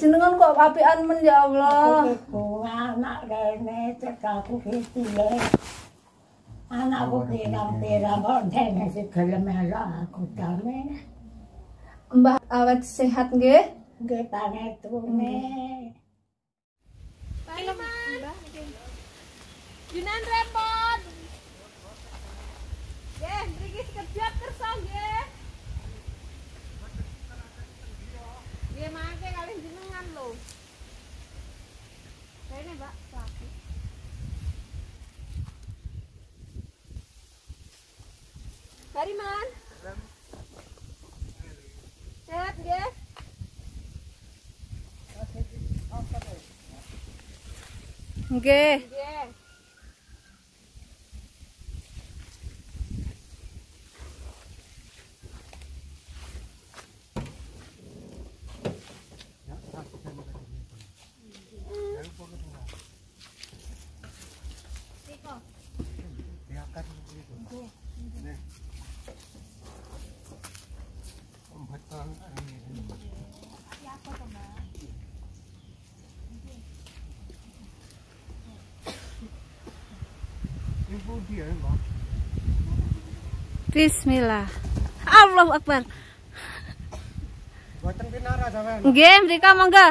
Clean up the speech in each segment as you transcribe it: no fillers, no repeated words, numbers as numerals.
Jenengan kok apian men ya Allah. Aku anak rene cek aku iki le. Anakku pirang-pirang kok dene segala melok aku dame. Mbah awet sehat nggih? Nggih pangetune. Mbah Yunan repot. Nggih, mriki sekejap kersa nggih. Nggih mangke kalih jenengan lho. Rene, Mbak, saku. Kariman. Sehat nggih? Nggih. Nggih. Bismillah. Allahu Akbar. Boten pinara sampean. Nggih, mriku monggo.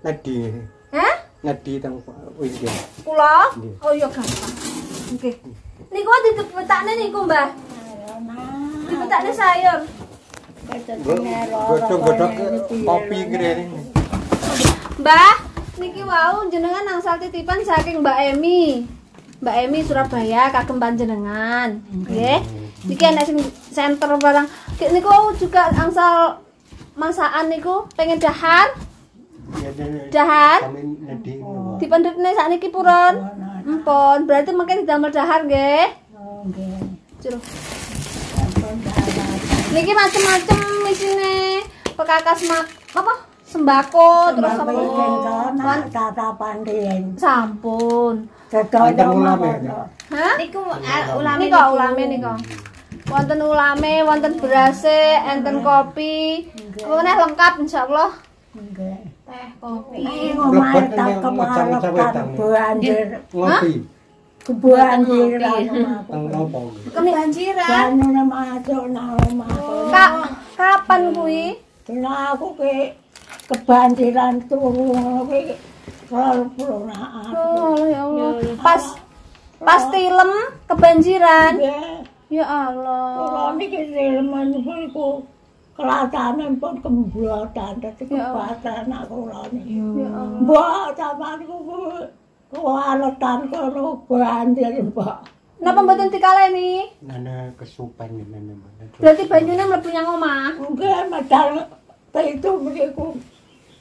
Nadi. Hah? Nadi tang wingi. Kula? Oh iya gampang. Nggih. Niku dipethakne niku, Mbah. Dipethakne sayur. Godhog-godhog kopi ngene. Mbah, niki wau jenengan angsal titipan saking Mbak Emi. Mbak Emi Surabaya kagem panjenengan. Nggih. Niki ana sing center barang. Niku juga angsal masakan niku pengen dahan. Dahan dipendhetne sakniki purun empon berarti mungkin didamel dahan nggih nggih jero niki macam-macam isine pekakas apa sembako terus apa tatapan riyen sampun dadah ulame niku ulame niku wonten ulame, wonten berase, enten kopi, meneh lengkap insyaallah. Nggih. Teh kopi, mantap kemahalan banjir. Kopi. Kebanjir apa? Kebanjiran. Banune masuk nang omah. Kak, kapan kuwi? Lah aku ki kebanjiran turu kuwi. Oh ya Allah. Pas tilem kebanjiran. Ya Allah. Ora niki tilem niku kelatane pun kemblotan dadi kebatan aku ora niki. Mbok sampeanku kuwaletan karo banjir, Mbok. Napa mboten dikaleni? Nana kesupan jenengan. Berarti banyune mlebu nang omah. Nggih, medal itu mriku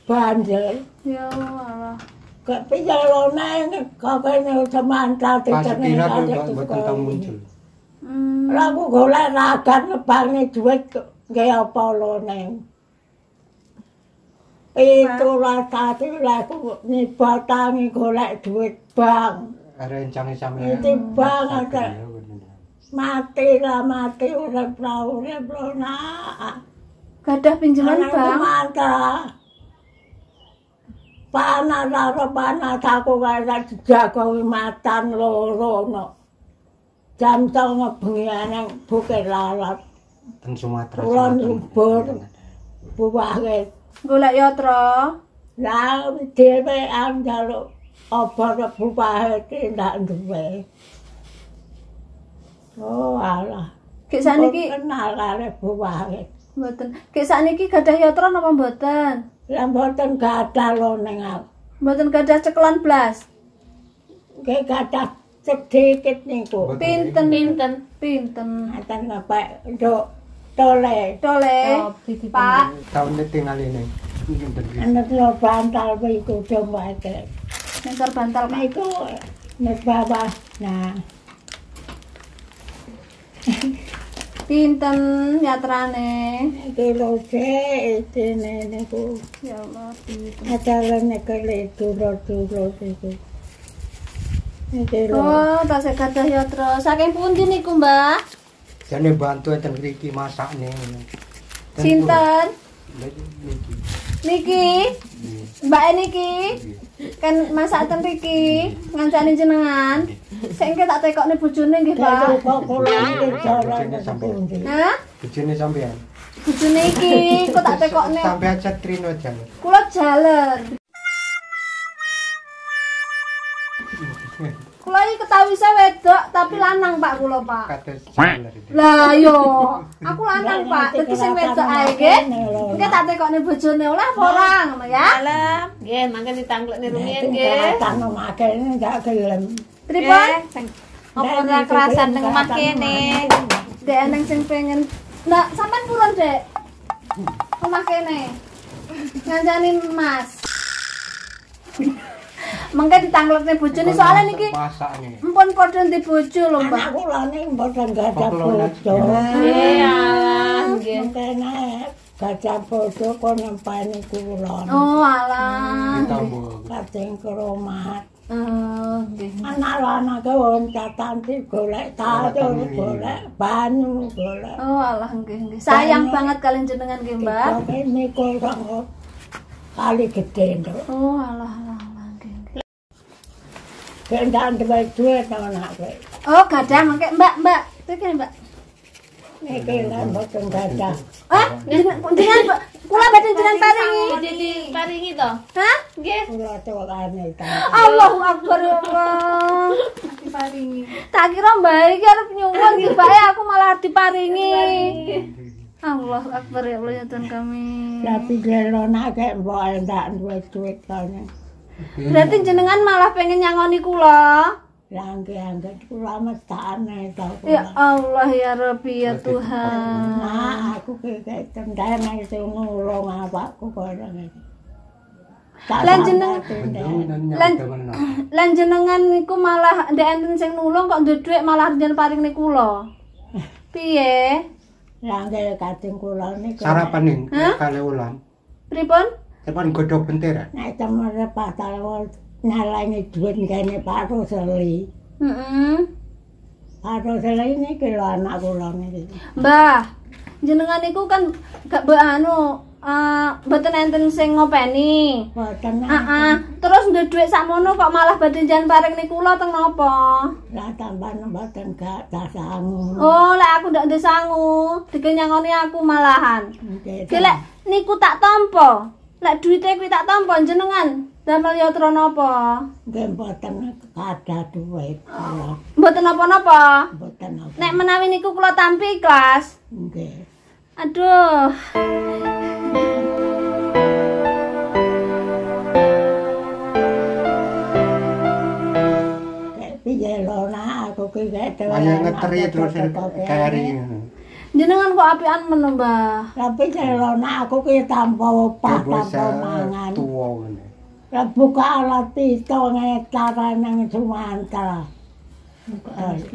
banjir. Ya Allah. Kok piye lone kakene semantal tenan kok mboten muncul. Lah aku golek ragan ngebangne dhuwit nggih apa lone. Itulah tadi lah aku nyibatangi golek dhuwit bang. Rencang sampeyan. Iki bang ada. Mati lah mati urip ra urip lona. Gadah pinjaman bang. Panah lah panah aku kaya dijagawi matan loro no. Jam tengah bengi nang Bukit Lalat. Teng Sumatera. Kulon Lumbur. Buwahe golek yatra. Lah dhewe am njaluk obat bupahe ki ndak duwe. Oh alah. Ki saniki kenal kare bupahe. Mboten. Ki saniki gadah yatra napa mboten? Lah mboten gadah loneng aku. Mboten gadah ceklan blas. Nggih gadah sedikit niku. Pinten. Atan bapak nduk. Tole. Pak, taune tinggal ini. Ana telur bantal iku coba ae. Nengkor bantal iku nek bawah. Nah. Pinten yatrane? Kilo se tene niku. Ya Allah, pinten. Acarane kale dulur-dulur iku. Oh, tak segadah yatra. Saking pundi niku, Mbah? Jane bantu enten mriki masakne. Sinten? Niki. Mbak niki. Kan masak ten mriki ngancani jenengan. Sik engke tak tekokne bojone nggih, Pak. Hah? Bojone sampean. Bojone iki kok tak tekokne. Sampean cetrino jane. Kula jaler. Kula iki ketawise wedok tapi lanang Pak kula, Pak. Lah yo, aku lanang Pak, dadi sing wedok ae nggih. Engke tak tekokne bojone oleh apa ora ngono ya? Malam. Nggih, mangke ditanglekne rumiyin nggih. Tangno makene ndak gelem. Pripun? Apa ora kerasan nang omah kene? Dek nang sing pengen. Lah sampean purun, Dek? Omah kene. Ngancani Mas. Mengke ditanglekne bojone soalane niki mpun padha ndek bojo lho Mbak. Aku lane padha gadah bojo. Iya, nggih. Kene gadah bojo kon nempani kulon. Oh, alah. Ditambo kadeng kromat. Nggih. Anak-anake wong catanti golek tato, golek banyu, golek. Oh, alah nggih. Sayang banget kalian jenengan nggih, Mbak. Niku kok kali gedhe nduk. Oh, alah. Gandahan duit-duit sama anak gue. Oh, gadah mangke Mbak. Iki Mbak. Niki lan boten gadah. Hah? Jenengan kula boten jenengan paringi. Paringi to? Hah? Nggih. Kula tolane ta. Allahu Akbar ya Allah. Diparingi. Tak kira Mbak iki arep nyuwun tibae aku malah diparingi. Allahu Akbar ya Allah ya Tuhan kami. Tapi gelona gek mbok ndak duit-duit kene. Berarti jenengan malah pengen nyangoni kula. Lah nggih kula mestane ta. Ya Allah ya Rabbi ya Tuhan. Nah, aku kek tendang nang sing ngulung awakku kok ngene. Lan jenengan niku malah ndek enten sing nulung kok ndek malah njen paring niku kula. Piye? Lah nggih kadang kula niku. Sarapane kale ulang. Pripun? Tepan godhog benteran. Nek temen pasal nalangi dhuwit ngene Pak Rusli. Atau selain ini ke anak pulang ini. Mbah, jenengan niku kan gak beanu boten enten sing ngopeni. Boten. Terus ndek dhuwit sakmono kok malah boten jan paring niku lho teng napa? Lah tambahan boten gak dasangu. Oh, lek aku ndak desangu, dikenyangoni aku malahan. Nggih. Lek niku tak tampa. Lek dhuwite kuwi tak tampa jenengan. Damel ya tron napa? Nggih boten kada dhuwit. Boten napa-napa. Boten napa. Nek menawi niku kula tampi ikhlas. Nggih. Aduh. Jelona aku ki gak terlalu. Ayo ngeteri terus kari. Jenengan kok apian menembah. Tapi jelona aku ki tanpa opak tanpa mangan. Tuwa ngene. Lah buka alat itu ngetara nang Sumantra.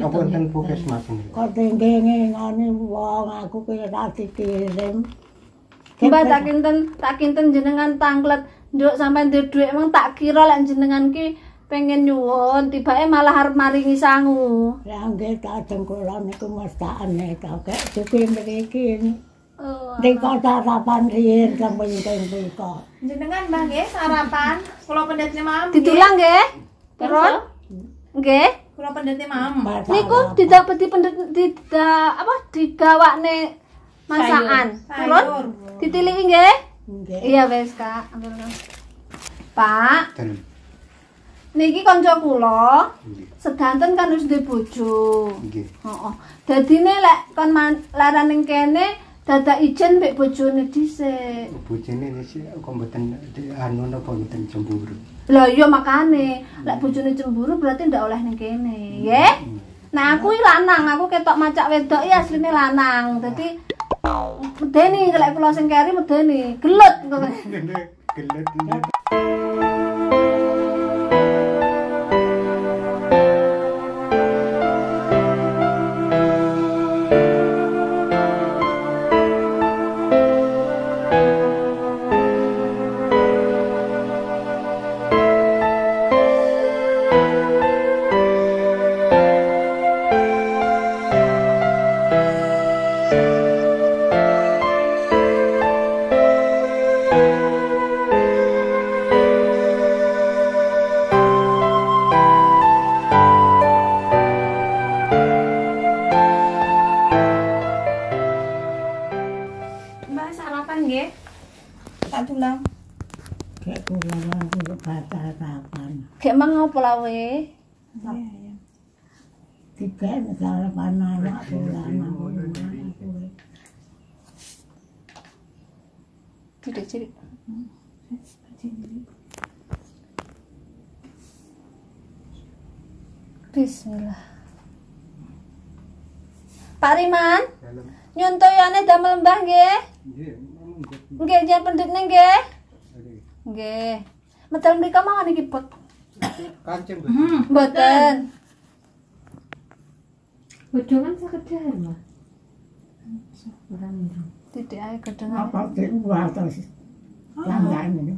Apa ten puskesmas niku. Kok tenggene ngene wong aku ki ra dikirim. Mbah tak kinten jenengan tanglet nduk sampean dhuwit mung tak kira lek jenengan ki pengen nyuwun tibake malah arep maringi sangu. Lah nggih tak dengkulan niku mestakane tak kek cukup mriki. Ning kota sarapan riyen sampun punika. Jenengan Mbah nggih sarapan kula pendhetne mam. Ditulang nggih. Terus nggih kula pendhetne mam. Niku didapat tidak apa digawakne masakan. Terus ditiliki nggih? Nggih. Iya wis Kak, ampun. Pak. Niki kanca kula sedanten kan wis duwe bojo. Nggih. Heeh. Dadine lek kon laran ning kene dadak ijen mbek bojone dhisik. Bojone wis kok mboten anu napa mboten cemburu. Lah iya makane lek bojone cemburu berarti ndak oleh ning kene, nggih. Nah aku iki lanang, aku ketok macak wedok iki asline lanang. Dadi medeni lek kula sing keri medeni, gelut kok. Gelut. Pelawe, tiga negara mana nak pulang? Ciri-ciri, Bismillah. Pak Riman, nyuntoyane damel Mbah nggih? Nggih, jan pendhitne nggih? Nggih. Medal mriko mawon iki, Pak. Kancing mboten. Bojongan sekedar mah. Sekurang ndang. Titik ae gedeng. Apa iku atas? Langgane niku.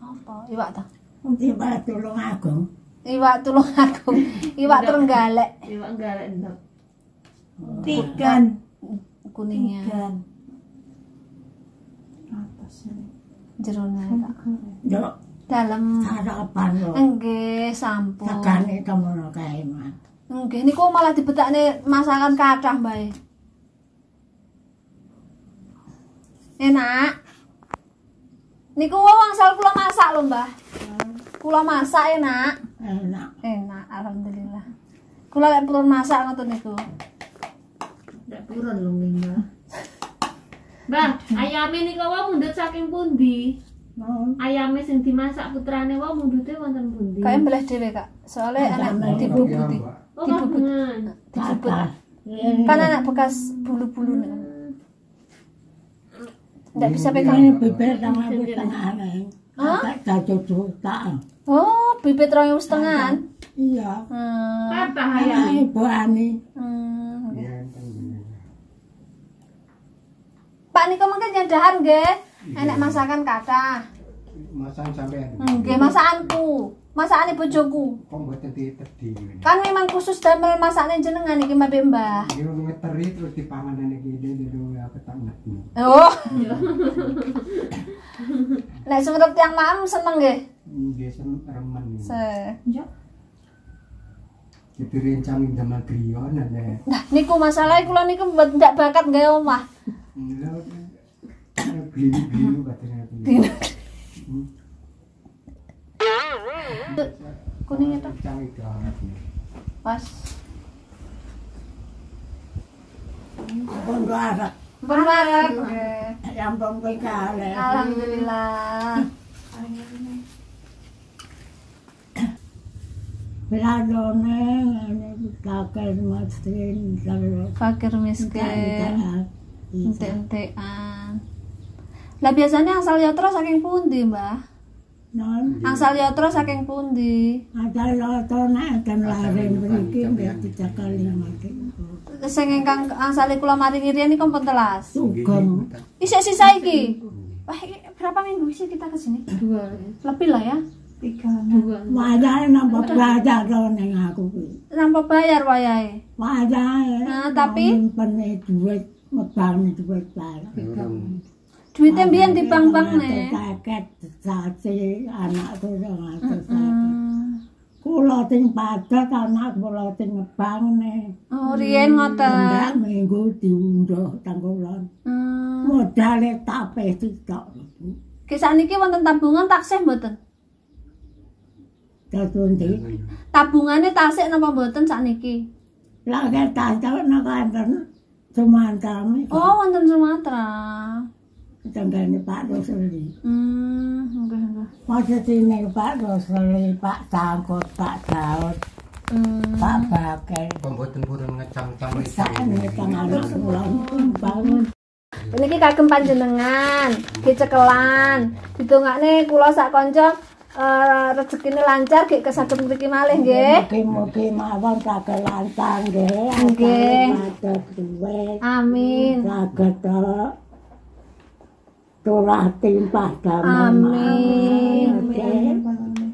Apa iwak ta? Iwak tulung agung. Iwak tulung agung. Iwak trenggalek. Iwak galek ndok. Tigan kuningan. Tigan. Atasnya jerone tak. Yo. Dalem sarapan lho. Nggih, sampun. Sakane temono kae, Mas. Nggih, niku malah dibetakne masakan kathah, Mbah. Enak. Niku wangsal kula masak lho, Mbah. Kula masak enak. Enak. Enak, alhamdulillah. Kula lek purun masak ngoten niku. Lek purun lho, Mbah. Mbah, ayame niku wae mundhut saking pundi? Ayamnya sing dimasak putrane wae mundhute wonten pundi? Kae mbleh dhewe, Kak. Soale anak dibubuti. Dijebut. Kan anak bekas bulu-bulu nek. Ndak bisa pegang bibir nang tengah-tengah. Hah? Tak cocok tak. Oh, bibir 2,5. Iya. Patah ayamnya boane. Pak niku mengke nyandahan nggih. Enak masakan kathah. Masakan sampean. Nggih, masakanku. Masakane bojoku. Kan memang khusus damel masakane jenengan iki Mbak Mbah. Yo ngeteri terus dipanganane iki dhewe apa tanganku. Oh. Lah semenep tiang maem seneng nggih. Nggih seneng remen. Se. Yo. Dirincang ing jaman griyon ana. Nah niku masalahe kula niku ndak bakat gawe omah. Lha beli-beli katanya. Kuning itu pas berbarat berbarat yang bongkel kali. Alhamdulillah beladone fakir miskin entek-entekan. Lah biasanya asal yatra saking pundi Mbah? Non. Angsal yatra saking pundi? Ada loto nek den laring mriki mbek dicekel 5. Sing ingkang angsale kula maringi riyen niku 14. Sugeng. Isih sisa iki. Wah, berapa minggu sih kita ke sini? 2. Lebih lah ya. 3. Wadah nambah belajar ning aku kuwi. Nambah bayar wayahe. Wayahe. Nah, tapi peneh duit mebang duit barang. Duitnya biar di bank-bank nih. Sakit, sakit, anak tuh sangat sakit. Kulo ting padat, anak kulo ting ngebang nih. Oh, rien ngoten. Enggak minggu diunduh tanggulan. Modalnya tak pesi tak. Kisah niki wonten tabungan taksih mboten? Tasun di. Tabungannya taksih napa mboten sak niki? Lagi taksih napa wonten Sumatera. Oh, wonten Sumatera. Tanggane Pak Rosli. Nggih. Maksudine Pak Rosli, Pak Tangkut, Pak Daud. Pak Bakel. Pemboten purun ngecang-cang bangun. Niki kagem panjenengan, dicekelan. Ditungakne kula sak kanca rezekine lancar nggih kesaged mriki malih nggih. Mugi-mugi mawon saged lancar nggih. Nggih. Amin. Saged tulah timpah damel. Amin.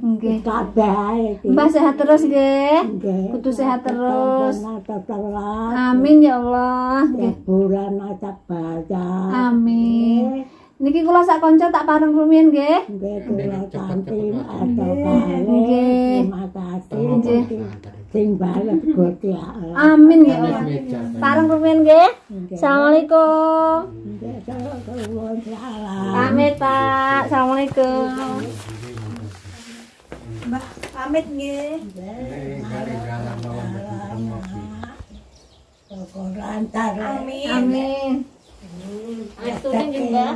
Nggih. Kabeh. Mbah sehat terus nggih. Kudu sehat terus. Amin ya Allah. Nggih. Bulan acak baja. Amin. Niki kula sak kanca tak pareng rumiyin nggih. Nggih kula cantik atau kali. Nggih. Makasih nggih. Sing balet Gusti Allah. Amin ya Allah. Pareng rumiyin nggih. Assalamualaikum. Pamit Pak, assalamualaikum. Mbah, pamit nggih. Amin. Amin. Astune juga.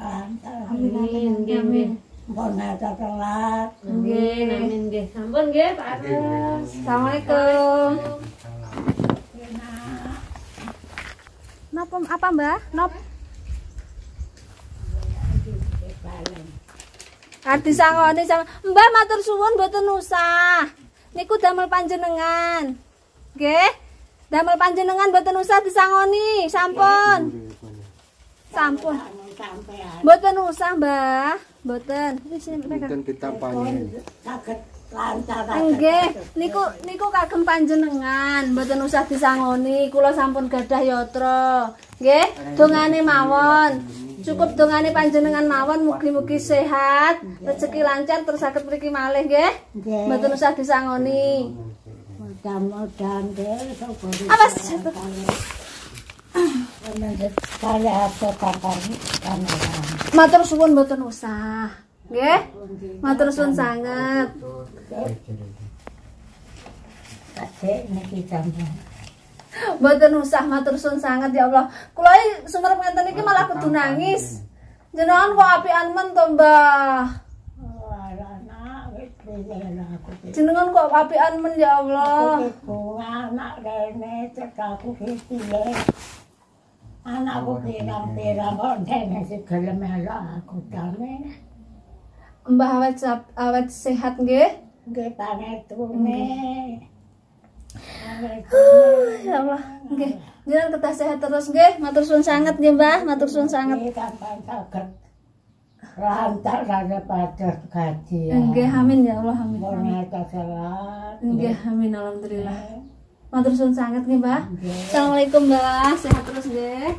Amin. Amin. Mbon ada telat. Nggih, amin nggih. Sampun nggih, Pak Arus. Assalamualaikum. Napa apa Mbah? Nop. Arti sangone sang Mbah matur suwun mboten usah. Niku damel panjenengan. Nggih. Damel panjenengan mboten usah disangoni, sampun. Sampun. Mboten usah, Mbah. Mboten. Wis mboten ditampani. Saged lancar. Nggih, niku kagem panjenengan, mboten usah disangoni, kula sampun gadah yatra. Nggih, dongane mawon. Cukup dongane panjenengan mawon, mugi-mugi sehat, rezeki lancar terus saged mriki malih nggih. Mboten usah disangoni. Mudah-mudahan nggih sampun. Awas. Matur suwun mboten usah. Nggih. Matur suwun sanget. Mboten usah matur suwun sanget ya Allah. Kula sumerep ngenten iki malah kudu nangis. Jenengan kok apian men to, Mbah? Jenengan kok apian men ya Allah. Anak rene cekaku iki lho. Anakku pirang-pirang kok ndene segel melok aku dalem. Mbah awet sehat nggih? Nggih pangetune. Ya Allah, nggih. Jenengan ketah sehat terus nggih. Matur suwun sanget nggih, Mbah. Matur suwun sanget. Nggih, sampun saged. lantak saja pada gaji. Enggak, amin ya Allah, amin. Boneka salat. Enggak, amin, alhamdulillah. Matur suwun sangat nih, Mbah. Assalamualaikum, Mbah. Sehat terus, Dek.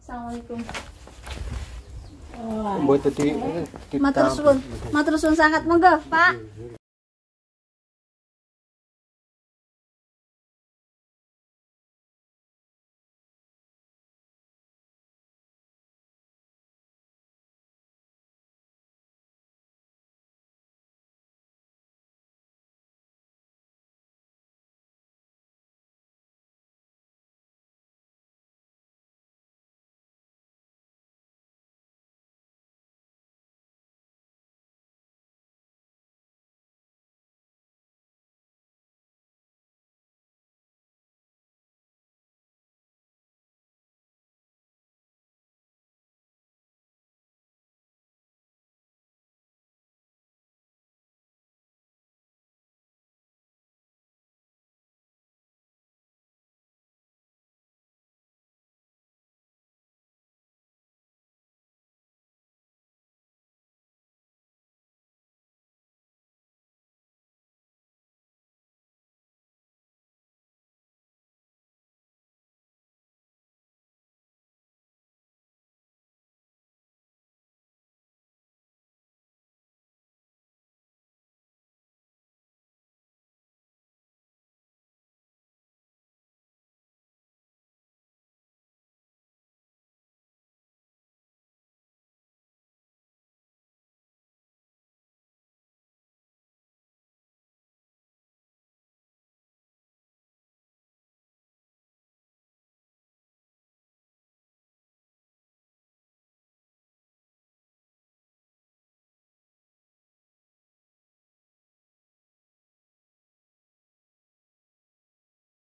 Assalamualaikum. Matur suwun sangat, monggo, Pak.